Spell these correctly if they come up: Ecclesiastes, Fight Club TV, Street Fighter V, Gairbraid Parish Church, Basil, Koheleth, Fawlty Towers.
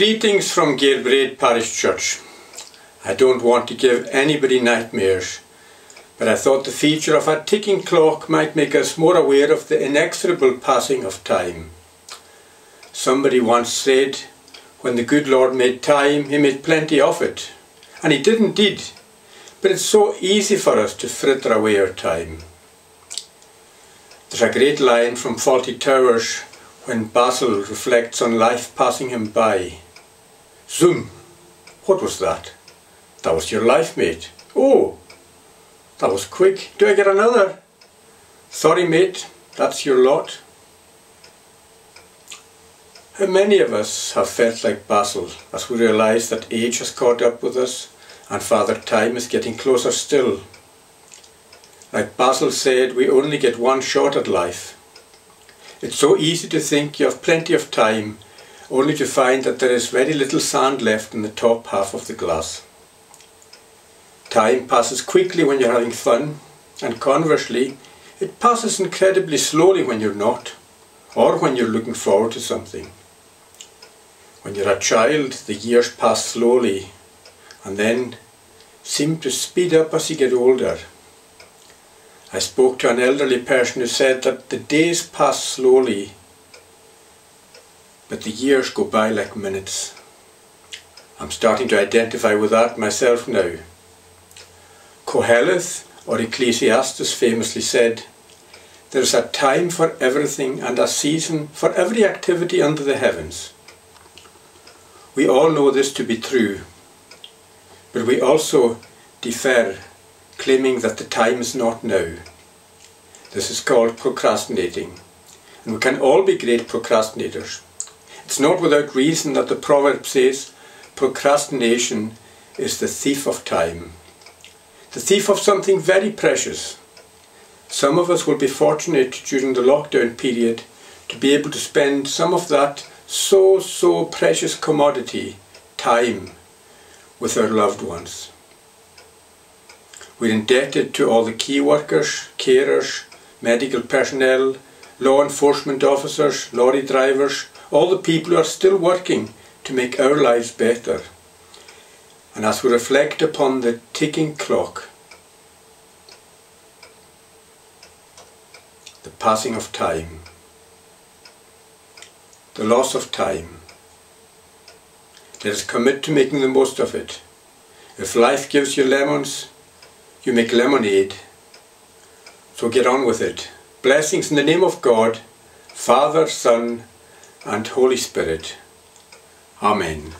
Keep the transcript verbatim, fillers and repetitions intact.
Greetings from Gairbraid Parish Church. I don't want to give anybody nightmares, but I thought the feature of a ticking clock might make us more aware of the inexorable passing of time. Somebody once said, when the good Lord made time, he made plenty of it. And he did indeed, but it's so easy for us to fritter away our time. There's a great line from Fawlty Towers when Basil reflects on life passing him by. Zoom! What was that? That was your life, mate. Oh! That was quick. Do I get another? Sorry, mate. That's your lot. How many of us have felt like Basil as we realise that age has caught up with us and Father Time is getting closer still? Like Basil said, we only get one shot at life. It's so easy to think you have plenty of time, only to find that there is very little sand left in the top half of the glass. Time passes quickly when you're having fun, and conversely, it passes incredibly slowly when you're not, or when you're looking forward to something. When you're a child, the years pass slowly, and then seem to speed up as you get older. I spoke to an elderly person who said that the days pass slowly, but the years go by like minutes. I'm starting to identify with that myself now. Koheleth, or Ecclesiastes, famously said, "There is a time for everything and a season for every activity under the heavens." We all know this to be true, but we also defer, claiming that the time is not now. This is called procrastinating, and we can all be great procrastinators. It's not without reason that the proverb says procrastination is the thief of time, the thief of something very precious. Some of us will be fortunate during the lockdown period to be able to spend some of that so, so precious commodity, time, with our loved ones. We're indebted to all the key workers, carers, medical personnel, law enforcement officers, lorry drivers, all the people who are still working to make our lives better. And as we reflect upon the ticking clock, the passing of time, the loss of time, let us commit to making the most of it. If life gives you lemons, you make lemonade, so get on with it. Blessings in the name of God, Father, Son, and Holy Spirit. Amen.